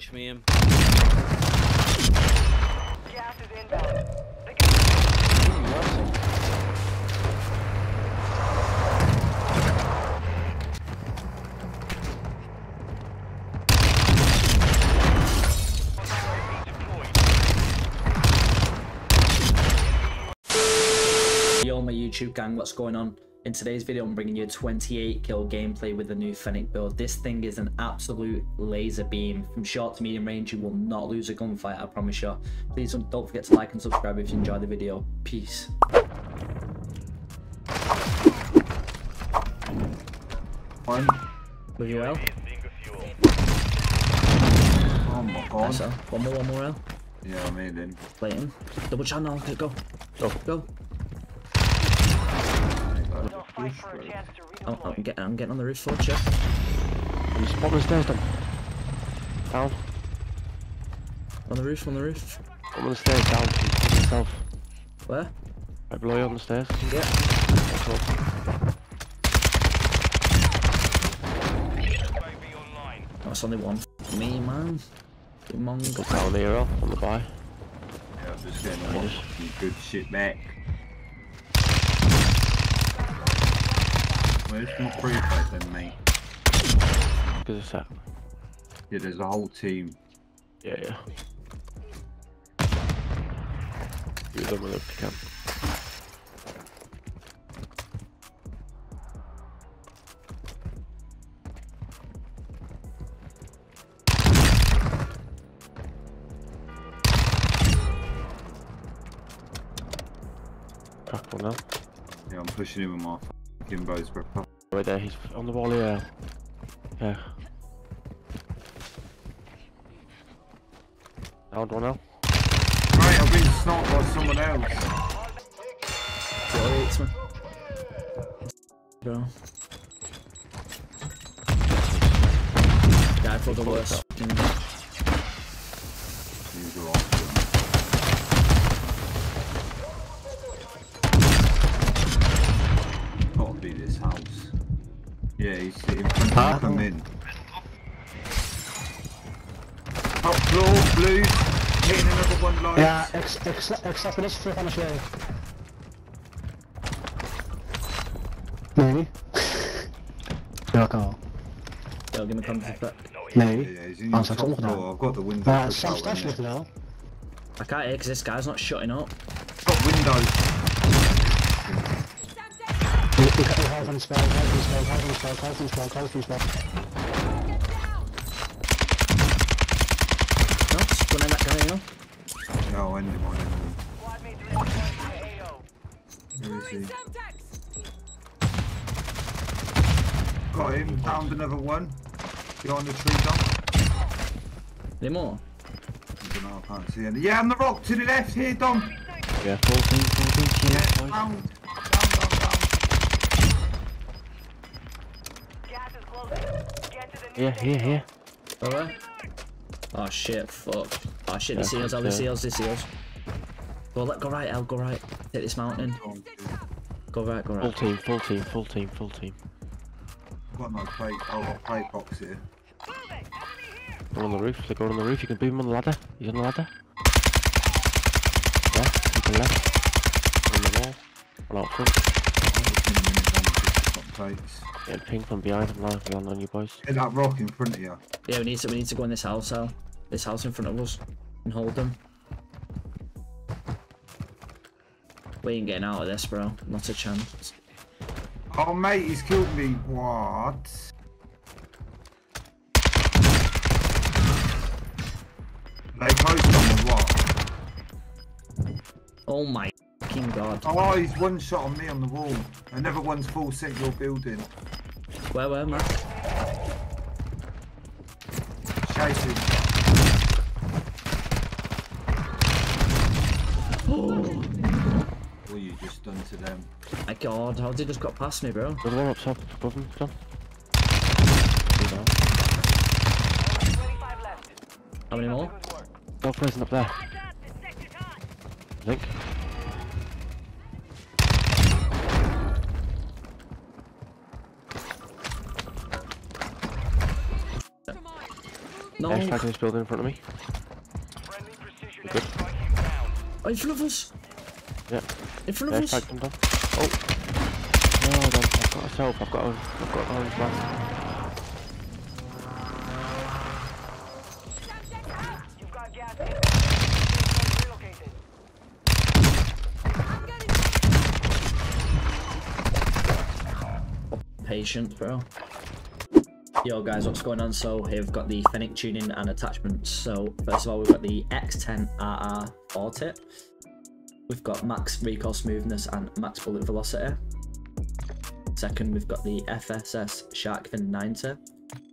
punch me in. Gas is inbound. Yo, my YouTube gang, what's going on? In today's video, I'm bringing you a 28 kill gameplay with the new Fennec build. This thing is an absolute laser beam. From short to medium range, you will not lose a gunfight, I promise you. Please don't forget to like and subscribe if you enjoyed the video. Peace. One. Will you out? Oh my god. Nice, one more out. Yeah, I made him. Playing. Double channel. Go. Go. Go. Oh, I'm getting on the roof floor, check. You spot the stairs then. Down. On the roof. I'm on the stairs, down. Yourself. Where? Right below you on the stairs. Yeah. That's only one. Me, man. Get mongo. Down here, off on the buy. Yeah, I'm just getting on. Good shit back. Where's my pre-fight then, mate? Because it's that. Yeah, there's a whole team. Yeah. You're done with the camp. Crack one now. Yeah, I'm pushing him with my Kimbo's brother. Right there, he's on the wall here. Yeah. Downed one now. Right, I've been sniped by someone else. Go. Guy for the worst. Yeah, he's sitting in front of me, come in. Up floor, blue, hitting another one light. Yeah, X, flip on the shade. Maybe. No, I can't. They'll give me contact back. Maybe. Yeah, he's in the top floor, I've got the window. Now. I can't hear because this guy's not shutting up. Got windows. Health and spell. No, that guy out. No, I need one. Got him, downed another one. Behind the tree, Dom. Any more? I don't know, I can't see any. Yeah, on the rock to the left here, Dom. Yeah, 14. Yeah, round. Here. Alright. Oh shit, fuck. Oh shit, yeah, they see us. Go right, Al, go right. Take this mountain. Go right. Full team. I've got no plate, I've got plate box here. They're on the roof, you can beam him on the ladder. He's on the ladder. Yeah, he's on the left. On the wall. One out front. Yeah, ping from behind. I'm not landing on you boys. Hit that rock in front of you. Yeah, we need to go in this house, Al. This house in front of us and hold them. We ain't getting out of this, bro. Not a chance. Oh mate, he's killed me. What? They closed on the wall. Oh my god. Oh, he's one shot on me on the wall. Another one's full set your building. Where, man? Chasing. Oh. What you just done to them? My god, how did they just got past me, bro? There's one up top, above him, John. How many more? One person up there. I think. No. F-TAC in this building in front of me. Good. Oh, in front of us. Yeah. In front of us. F-TAC comes down. Oh. No, I don't. I've got a self. I've got an orange blast. Patience, bro. Yo guys, what's going on? So here we've got the Fennec tuning and attachments. So first of all, we've got the X10RR 4 tip. We've got max recoil smoothness and max bullet velocity. Second, we've got the FSS shark fin 90.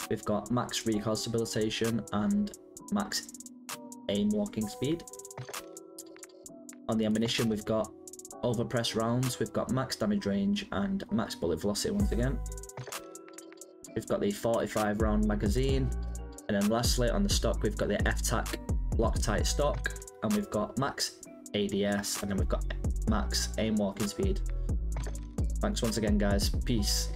We've got max recoil stabilization and max aim walking speed. On the ammunition, we've got overpress rounds, we've got max damage range and max bullet velocity once again. We've got the 45 round magazine, and then lastly on the stock we've got the F-TAC Loctite stock, and we've got max ADS, and then we've got max aim walking speed. Thanks once again guys, peace.